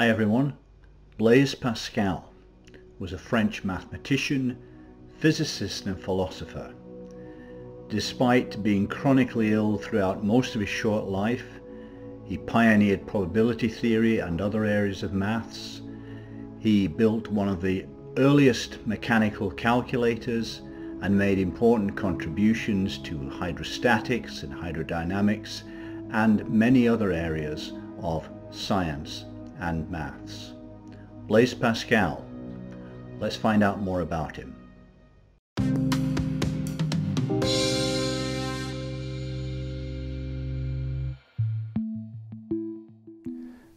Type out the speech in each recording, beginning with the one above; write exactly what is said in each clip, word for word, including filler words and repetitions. Hi everyone. Blaise Pascal was a French mathematician, physicist and philosopher. Despite being chronically ill throughout most of his short life, he pioneered probability theory and other areas of maths. He built one of the earliest mechanical calculators and made important contributions to hydrostatics and hydrodynamics and many other areas of science and maths. Blaise Pascal. Let's find out more about him.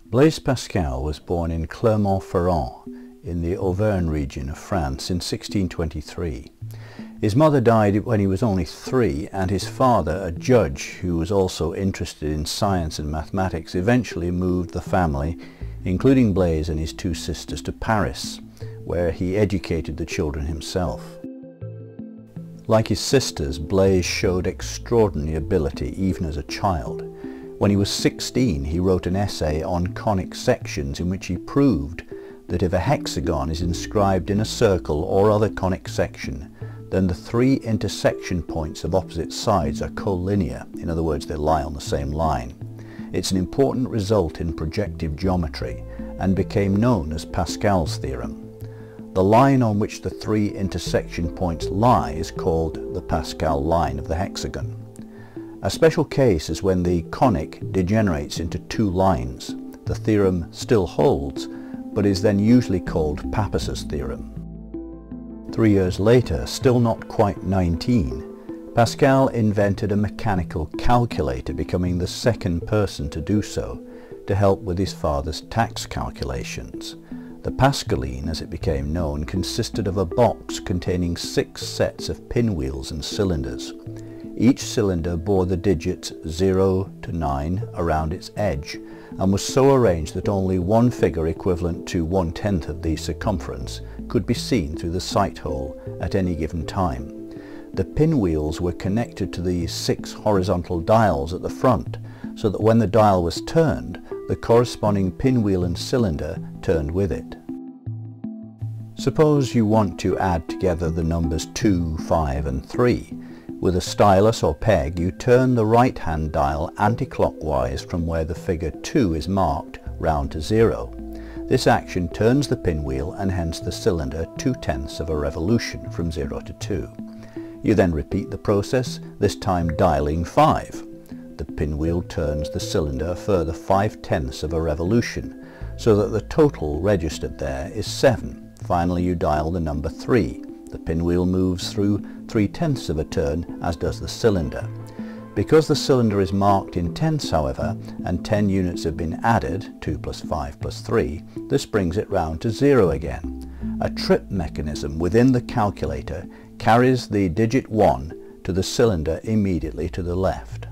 Blaise Pascal was born in Clermont-Ferrand in the Auvergne region of France in sixteen twenty-three. His mother died when he was only three, and his father, a judge who was also interested in science and mathematics, eventually moved the family, including Blaise and his two sisters, to Paris, where he educated the children himself. Like his sisters, Blaise showed extraordinary ability even as a child. When he was sixteen, he wrote an essay on conic sections in which he proved that if a hexagon is inscribed in a circle or other conic section, then the three intersection points of opposite sides are collinear. In other words, they lie on the same line. It's an important result in projective geometry and became known as Pascal's theorem. The line on which the three intersection points lie is called the Pascal line of the hexagon. A special case is when the conic degenerates into two lines. The theorem still holds, but is then usually called Pappus's theorem. Three years later, still not quite nineteen, Pascal invented a mechanical calculator, becoming the second person to do so, to help with his father's tax calculations. The Pascaline, as it became known, consisted of a box containing six sets of pinwheels and cylinders. Each cylinder bore the digits zero to nine around its edge, and was so arranged that only one figure equivalent to one-tenth of the circumference could be seen through the sight hole at any given time. The pinwheels were connected to the six horizontal dials at the front, so that when the dial was turned, the corresponding pinwheel and cylinder turned with it. Suppose you want to add together the numbers two, five and three. With a stylus or peg, you turn the right-hand dial anti-clockwise from where the figure two is marked round to zero. This action turns the pinwheel and hence the cylinder two-tenths of a revolution from zero to two. You then repeat the process, this time dialing five. The pinwheel turns the cylinder a further five-tenths of a revolution, so that the total registered there is seven. Finally, you dial the number three. The pinwheel moves through three-tenths of a turn, as does the cylinder. Because the cylinder is marked in tenths, however, and ten units have been added, two plus five plus three, this brings it round to zero again. A trip mechanism within the calculator carries the digit one to the cylinder immediately to the left.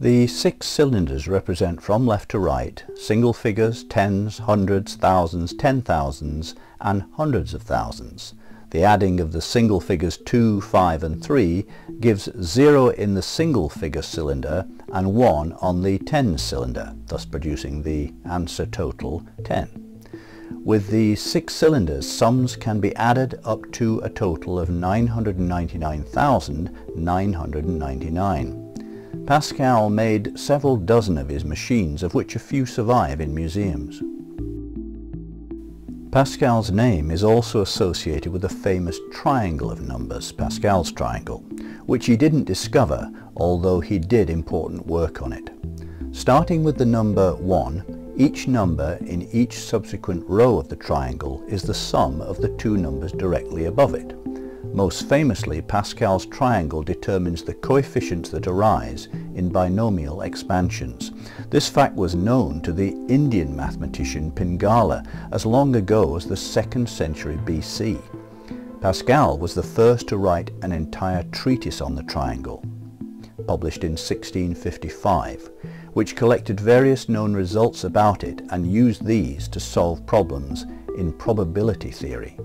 The six cylinders represent from left to right single figures, tens, hundreds, thousands, ten thousands and hundreds of thousands. The adding of the single figures two, five and three gives zero in the single figure cylinder and one on the ten cylinder, thus producing the answer total ten. With the six cylinders, sums can be added up to a total of nine hundred ninety-nine thousand nine hundred ninety-nine. Pascal made several dozen of his machines, of which a few survive in museums. Pascal's name is also associated with the famous triangle of numbers, Pascal's triangle, which he didn't discover, although he did important work on it. Starting with the number one, each number in each subsequent row of the triangle is the sum of the two numbers directly above it. Most famously, Pascal's triangle determines the coefficients that arise in binomial expansions. This fact was known to the Indian mathematician Pingala as long ago as the second century B C. Pascal was the first to write an entire treatise on the triangle, published in sixteen fifty-five. Which collected various known results about it and used these to solve problems in probability theory.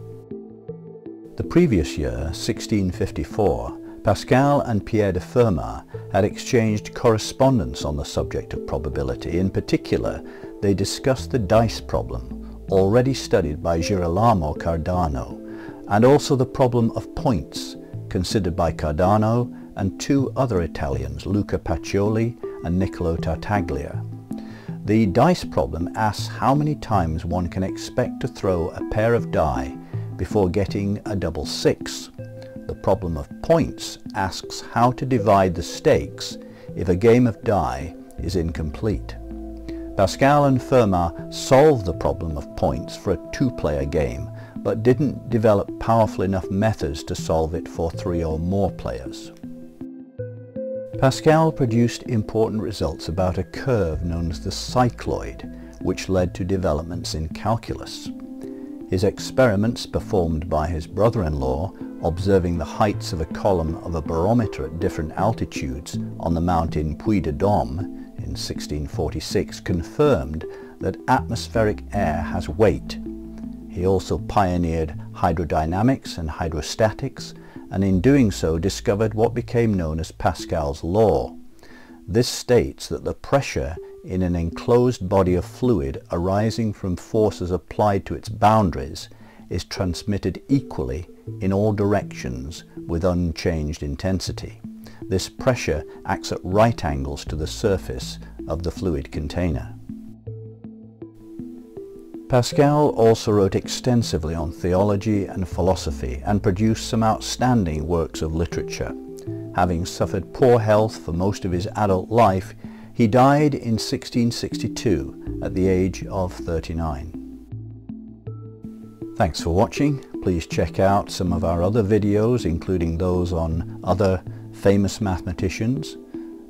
The previous year, sixteen fifty-four, Pascal and Pierre de Fermat had exchanged correspondence on the subject of probability. In particular, they discussed the dice problem, already studied by Girolamo Cardano, and also the problem of points, considered by Cardano and two other Italians, Luca Pacioli and Niccolo Tartaglia. The dice problem asks how many times one can expect to throw a pair of die before getting a double six. The problem of points asks how to divide the stakes if a game of die is incomplete. Pascal and Fermat solved the problem of points for a two-player game, but didn't develop powerful enough methods to solve it for three or more players. Pascal produced important results about a curve known as the cycloid, which led to developments in calculus. His experiments, performed by his brother-in-law, observing the heights of a column of a barometer at different altitudes on the mountain Puy de Dôme in sixteen forty-six, confirmed that atmospheric air has weight. He also pioneered hydrodynamics and hydrostatics, and in doing so discovered what became known as Pascal's law. This states that the pressure in an enclosed body of fluid arising from forces applied to its boundaries is transmitted equally in all directions with unchanged intensity. This pressure acts at right angles to the surface of the fluid container. Pascal also wrote extensively on theology and philosophy and produced some outstanding works of literature. Having suffered poor health for most of his adult life, he died in sixteen sixty-two at the age of thirty-nine. Thanks for watching. Please check out some of our other videos, including those on other famous mathematicians.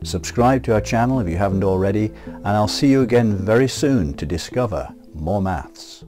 Subscribe to our channel if you haven't already, and I'll see you again very soon to discover more maths.